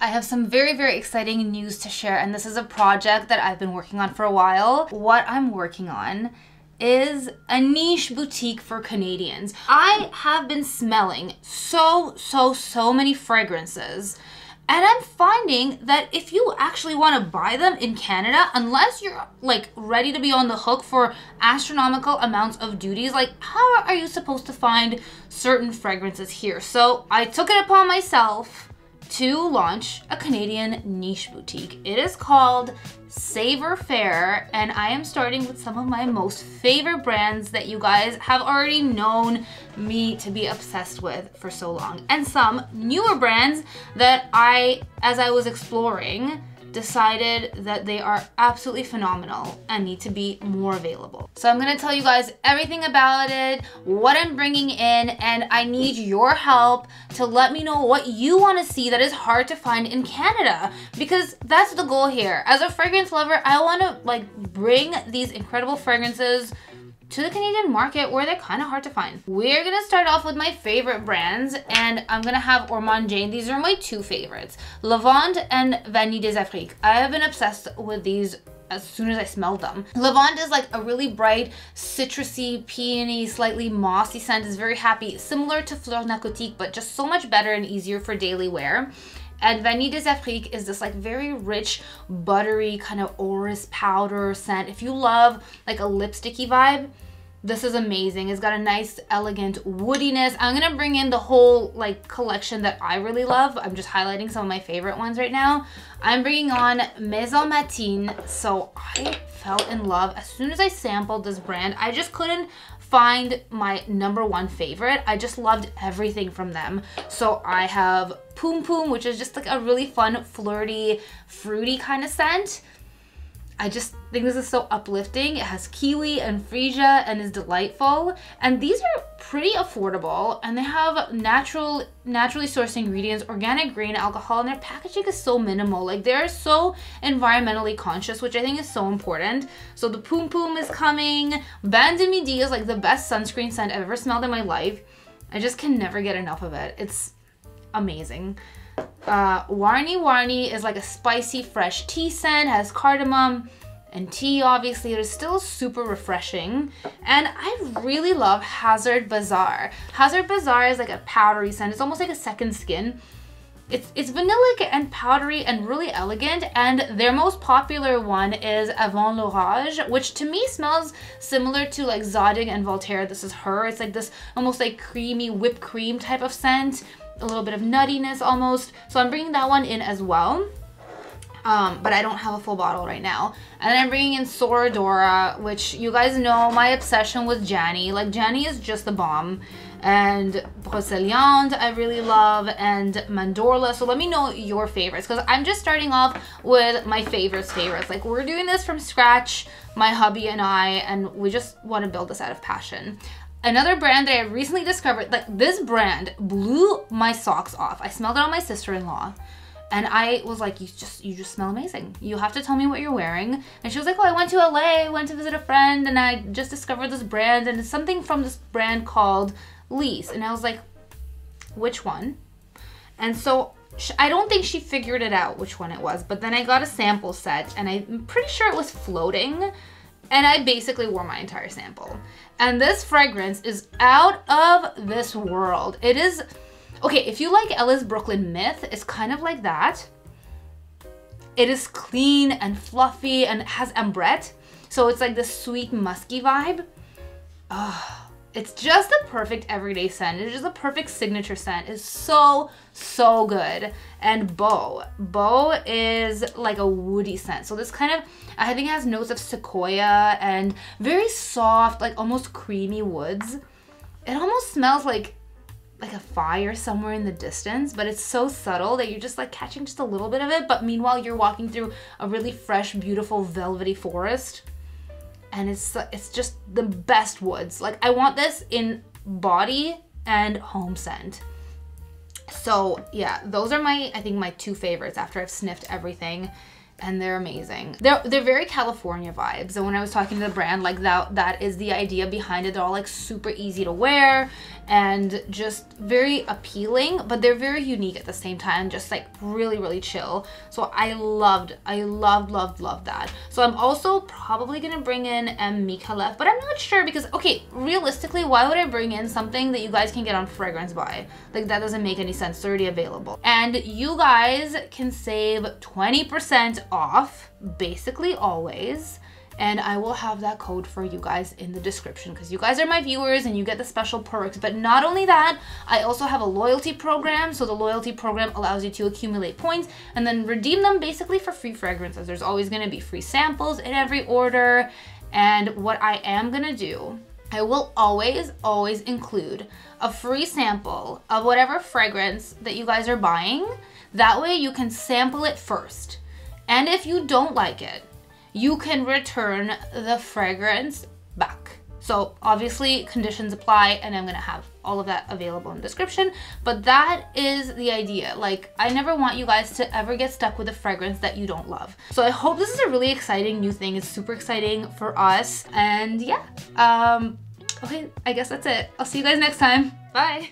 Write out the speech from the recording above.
I have some very, very exciting news to share, and this is a project that I've been working on for a while. What I'm working on is a niche boutique for Canadians. I have been smelling so many fragrances, and I'm finding that if you actually want to buy them in Canada, unless you're like ready to be on the hook for astronomical amounts of duties, like how are you supposed to find certain fragrances here? So I took it upon myself to launch a Canadian niche boutique. It is called Savourfaire, and I am starting with some of my most favorite brands that you guys have already known me to be obsessed with for so long, and some newer brands that I, as I was exploring, decided that they are absolutely phenomenal and need to be more available. So I'm gonna tell you guys everything about it, what I'm bringing in, and I need your help to let me know what you wanna see that is hard to find in Canada, because that's the goal here. As a fragrance lover, I wanna like bring these incredible fragrances to the Canadian market where they're kind of hard to find. We're gonna start off with my favorite brands, and I'm gonna have Ormonde Jayne. These are my two favorites, Lavande and Vanille des Afriques. I have been obsessed with these as soon as I smelled them. Lavande is like a really bright, citrusy, peony, slightly mossy scent. It's very happy, similar to Fleur Narcotique, but just so much better and easier for daily wear. And Vanille des Afriques is this like very rich, buttery kind of orris powder scent. If you love like a lipsticky vibe, this is amazing. It's got a nice, elegant woodiness. I'm gonna bring in the whole like collection that I really love. I'm just highlighting some of my favorite ones right now. I'm bringing on Maison Matine. So I fell in love as soon as I sampled this brand. I just couldn't find my number one favorite. I just loved everything from them. So I have Poom Poom, which is just like a really fun, flirty, fruity kind of scent. I just think this is so uplifting. It has kiwi and freesia and is delightful. And these are pretty affordable, and they have naturally sourced ingredients, organic grain, alcohol, and their packaging is so minimal. Like they're so environmentally conscious, which I think is so important. So the Poom Poom is coming. Bandamidia is like the best sunscreen scent I've ever smelled in my life. I just can never get enough of it. It's amazing. Warney Warney is like a spicy fresh tea scent, has cardamom and tea obviously. It is still super refreshing. And I really love Hazard Bazaar. Hazard Bazaar is like a powdery scent. It's almost like a second skin. It's vanillic and powdery and really elegant, and their most popular one is Avant L'Orage, which to me smells similar to like Zodig and Voltaire. This is her. It's like this almost like creamy whipped cream type of scent. A little bit of nuttiness almost. So I'm bringing that one in as well. But I don't have a full bottle right now. And then I'm bringing in Sora Dora, which you guys know my obsession with Jenny. Like Jenny is just the bomb. And Broceliande I really love, and Mandorla. So let me know your favorites, because I'm just starting off with my favorites. Like we're doing this from scratch, my hubby and I, and we just want to build this out of passion. Another brand that I recently discovered, like this brand blew my socks off. I smelled it on my sister-in-law, and I was like, you just smell amazing. You have to tell me what you're wearing. And she was like, oh, I went to LA, I went to visit a friend, and I just discovered this brand, and it's something from this brand called Lease. And I was like, which one? And so I don't think she figured it out which one it was, but then I got a sample set, and I'm pretty sure it was floating. And I basically wore my entire sample. And this fragrance is out of this world. It is, okay, if you like Ellis Brooklyn Myth, it's kind of like that. It is clean and fluffy and has ambrette. So it's like this sweet musky vibe. Oh, it's just the perfect everyday scent. It's just the perfect signature scent. It's so good. And Beau. Beau is like a woody scent. So this kind of, I think it has notes of sequoia and very soft, like almost creamy woods. It almost smells like a fire somewhere in the distance, but it's so subtle that you're just like catching just a little bit of it. But meanwhile, you're walking through a really fresh, beautiful, velvety forest. And it's just the best woods. Like I want this in body and home scent. So yeah, those are my, I think my two favorites after I've sniffed everything. and they're amazing. They're very California vibes. And when I was talking to the brand, like that is the idea behind it. They're all like super easy to wear and just very appealing, but they're very unique at the same time, just like really, really chill. So I loved that. So I'm also probably gonna bring in Mika Lef, but I'm not sure because, okay, realistically, why would I bring in something that you guys can get on Fragrance Buy? Like that doesn't make any sense, it's already available. And you guys can save 20% off basically always, and I will have that code for you guys in the description because you guys are my viewers and you get the special perks. But not only that, I also have a loyalty program. So the loyalty program allows you to accumulate points and then redeem them basically for free fragrances. There's always gonna be free samples in every order. And what I am gonna do, I will always include a free sample of whatever fragrance that you guys are buying. That way you can sample it first. And if you don't like it, you can return the fragrance back. So obviously conditions apply, and I'm gonna have all of that available in the description, but that is the idea. Like, I never want you guys to ever get stuck with a fragrance that you don't love. So I hope this is a really exciting new thing. It's super exciting for us. And yeah, okay, I guess that's it. I'll see you guys next time. Bye.